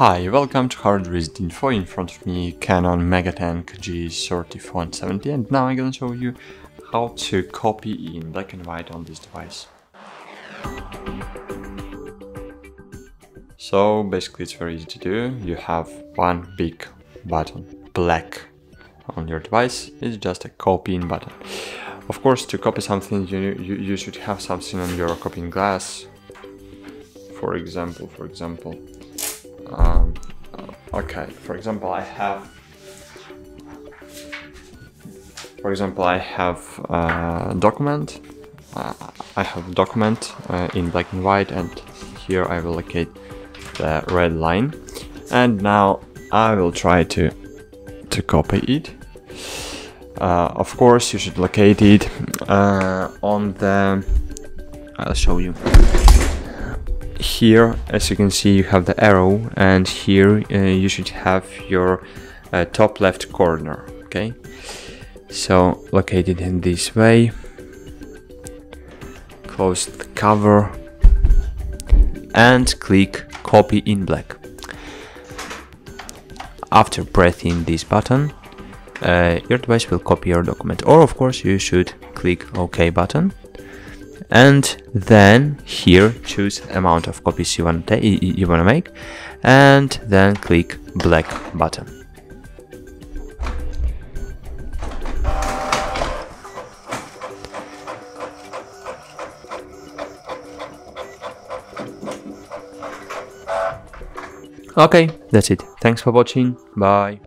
Hi, welcome to HardReset.Info. In front of me Canon MegaTank G3470, and now I'm gonna show you how to copy in black and white on this device. So basically it's very easy to do. You have one big button, black, on your device. It's just a copy in button. Of course, to copy something you should have something on your copying glass. For example, I have a document. In black and white, and here I will locate the red line. And now I will try to copy it. Of course, you should locate it on the. I'll show you. Here, as you can see, you have the arrow, and here you should have your top left corner, okay? So, locate it in this way, close the cover, and click copy in black. After pressing this button, your device will copy your document, or of course you should click OK button. And then here choose amount of copies you wanna make, and then click black button. Okay, that's it. Thanks for watching. Bye.